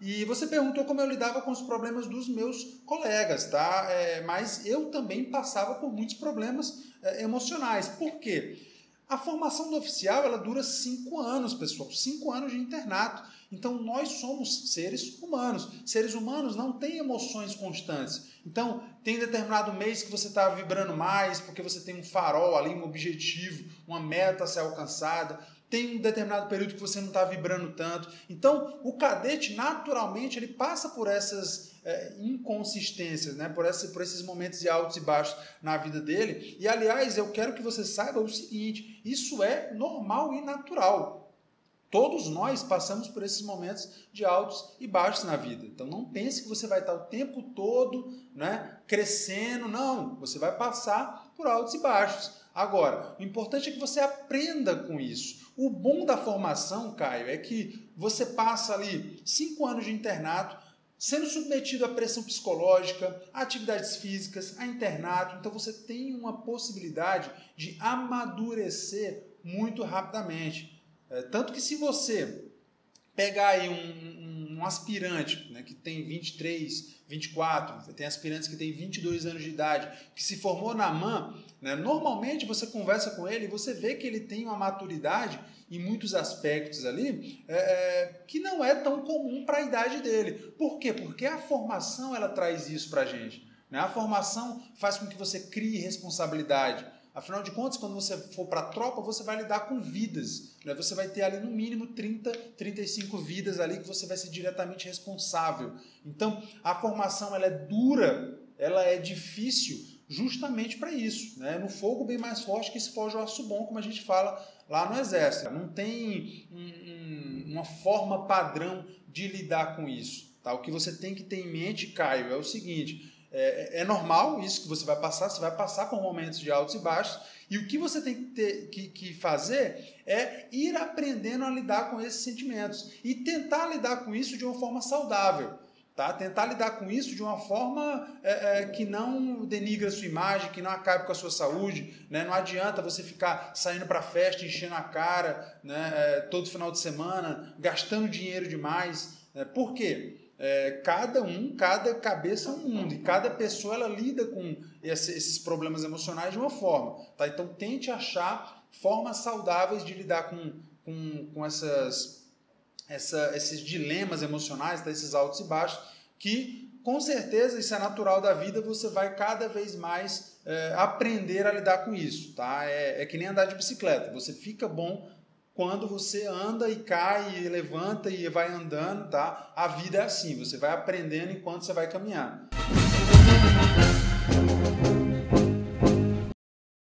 E você perguntou como eu lidava com os problemas dos meus colegas, tá? Mas eu também passava por muitos problemas emocionais. Por quê? A formação do oficial, ela dura 5 anos, pessoal. 5 anos de internato. Então, nós somos seres humanos. Seres humanos não têm emoções constantes. Então, tem determinado mês que você está vibrando mais, porque você tem um farol ali, um objetivo, uma meta a ser alcançada. Tem um determinado período que você não está vibrando tanto. Então, o cadete, naturalmente, ele passa por essas inconsistências, né? Por esses momentos de altos e baixos na vida dele. E, aliás, eu quero que você saiba o seguinte, isso é normal e natural. Todos nós passamos por esses momentos de altos e baixos na vida. Então, não pense que você vai estar o tempo todo, né, crescendo. Não, você vai passar por altos e baixos. Agora, o importante é que você aprenda com isso. O bom da formação, Caio, é que você passa ali 5 anos de internato, sendo submetido à pressão psicológica, a atividades físicas, a internato. Então, você tem uma possibilidade de amadurecer muito rapidamente. Tanto que se você pegar aí um aspirante, né, que tem 23, 24, tem aspirantes que tem 22 anos de idade, que se formou na AMAN, né, normalmente você conversa com ele e você vê que ele tem uma maturidade em muitos aspectos ali que não é tão comum para a idade dele. Por quê? Porque a formação ela traz isso para a gente, né? A formação faz com que você crie responsabilidade. Afinal de contas, quando você for para a tropa, você vai lidar com vidas, né? Você vai ter ali no mínimo 30, 35 vidas ali que você vai ser diretamente responsável. Então, a formação ela é dura, ela é difícil justamente para isso, né? No fogo bem mais forte que se foge o aço bom, como a gente fala lá no Exército. Não tem uma forma padrão de lidar com isso, tá? O que você tem que ter em mente, Caio, é o seguinte... É normal isso que você vai passar por momentos de altos e baixos, e o que você tem que fazer é ir aprendendo a lidar com esses sentimentos e tentar lidar com isso de uma forma saudável, tá? Tentar lidar com isso de uma forma que não denigra a sua imagem, que não acabe com a sua saúde, né? Não adianta você ficar saindo para festa, enchendo a cara, né? Todo final de semana, gastando dinheiro demais, né? Por quê? Cada cabeça é um mundo e cada pessoa ela lida com esses problemas emocionais de uma forma, tá? Então tente achar formas saudáveis de lidar com esses dilemas emocionais, tá? Esses altos e baixos que com certeza isso é natural da vida, você vai cada vez mais aprender a lidar com isso, tá? É que nem andar de bicicleta, você fica bom quando você anda e cai, e levanta e vai andando, tá? A vida é assim, você vai aprendendo enquanto você vai caminhando.